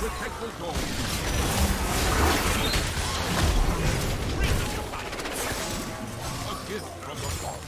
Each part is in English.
Protect the gold. A gift from the Father.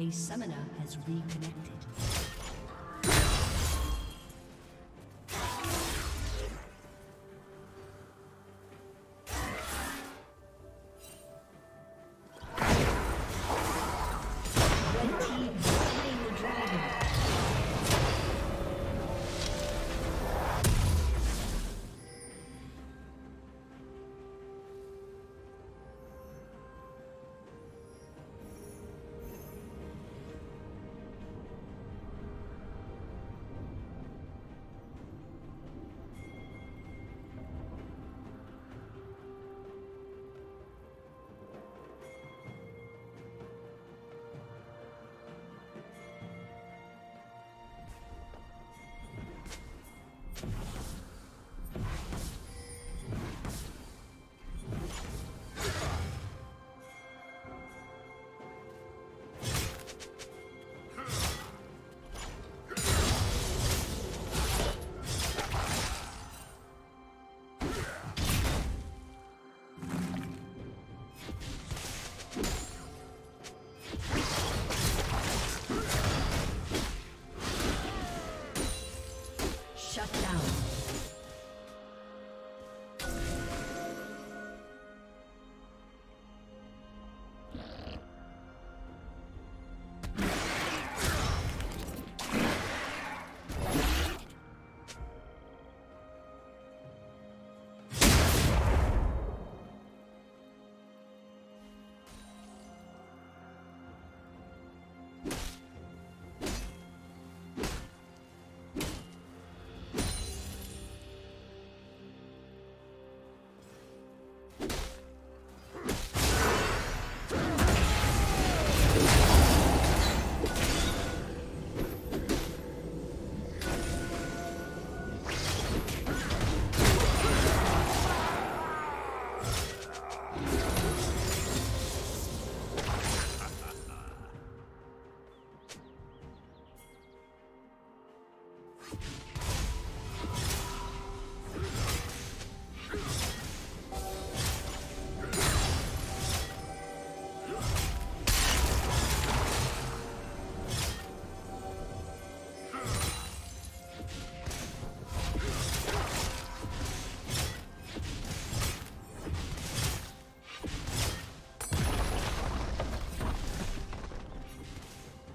A summoner has reconnected.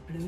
Blue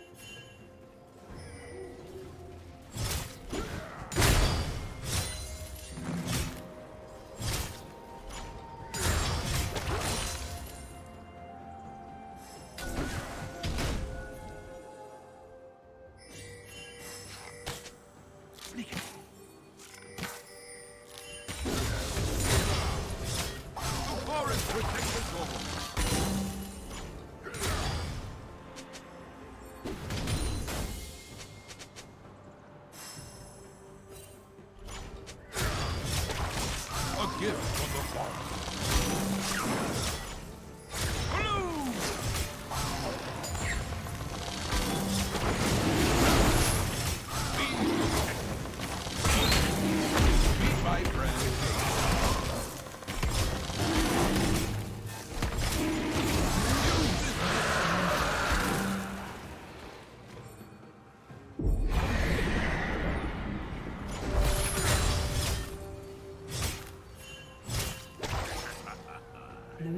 Blue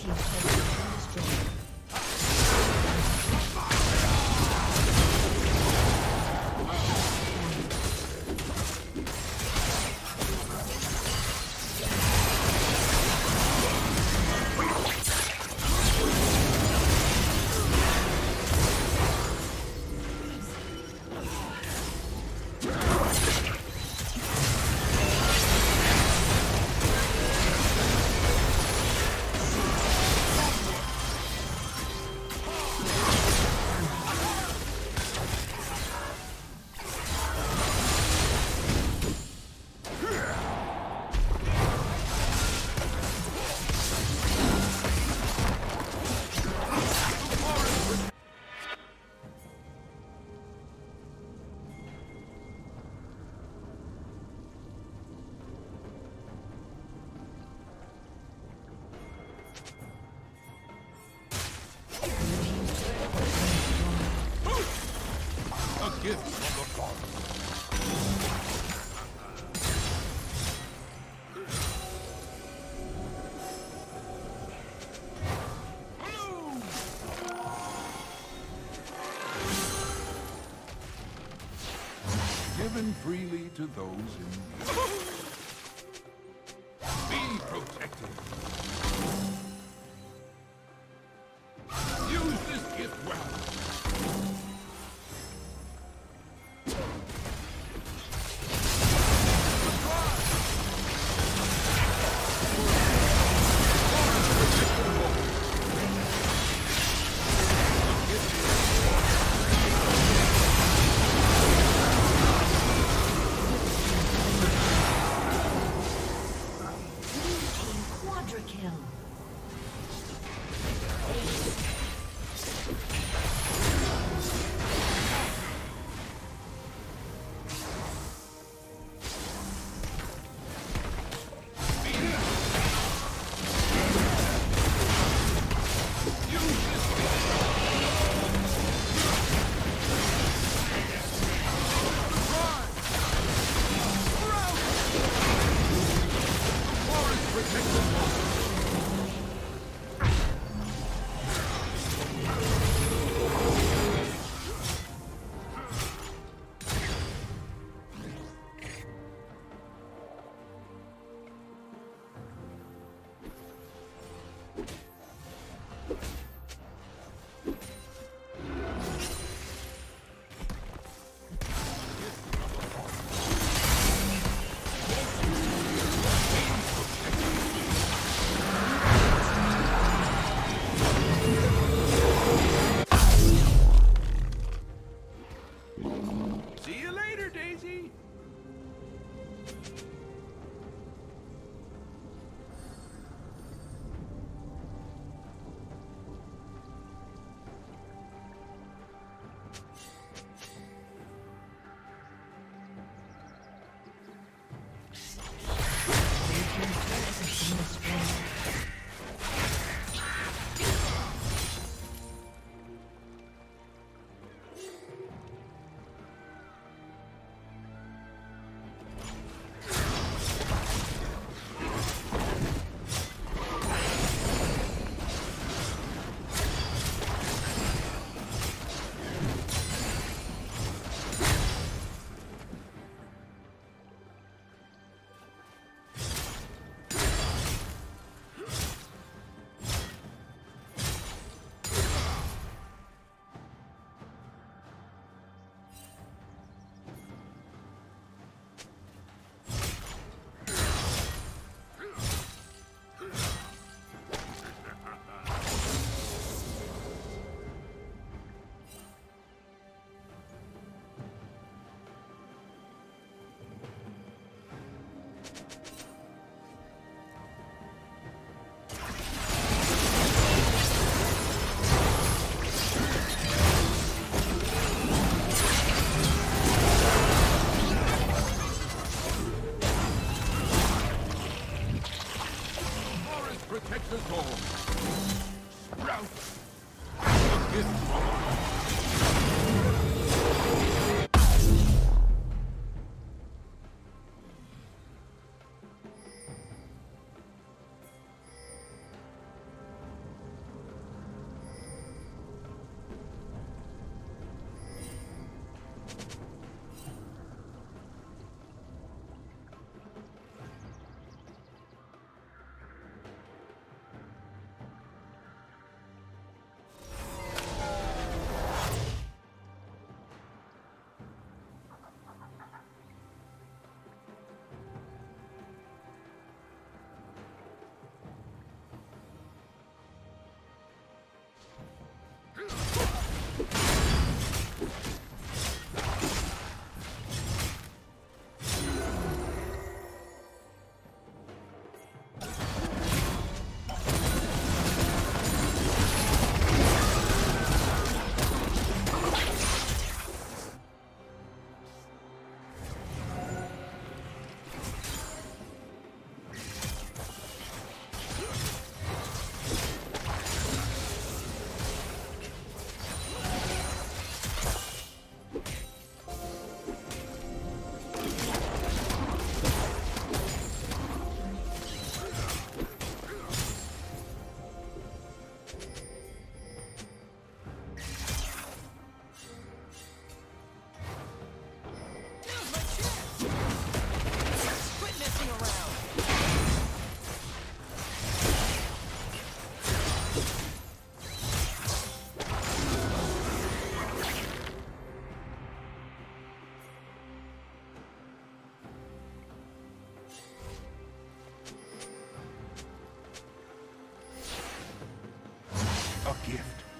team has been destroyed. Given freely to those in need. Be protected. Use this gift well.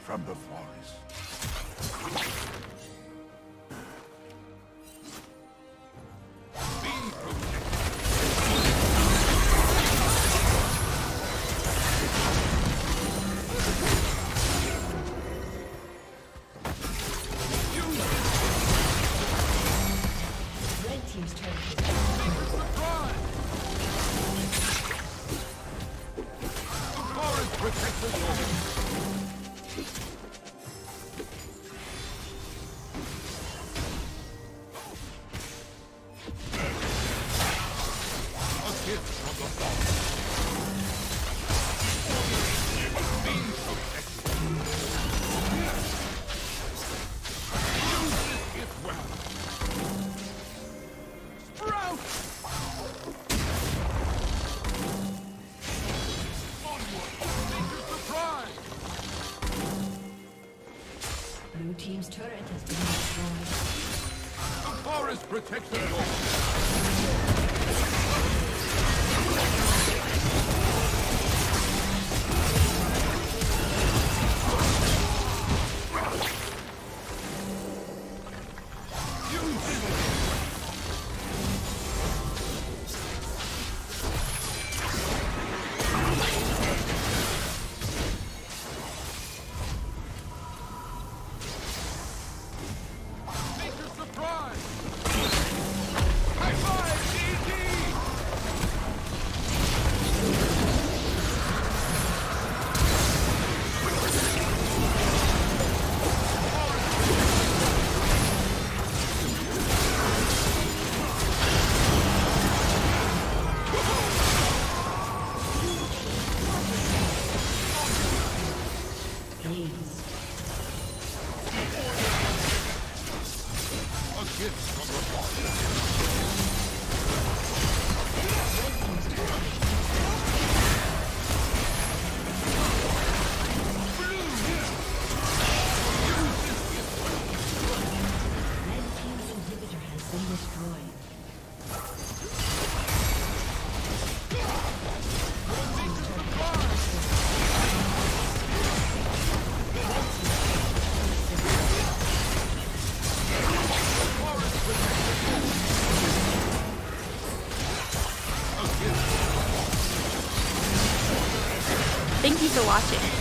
from the forest. Team's turret has been destroyed. The forest protects the north. You did Thank you for watching.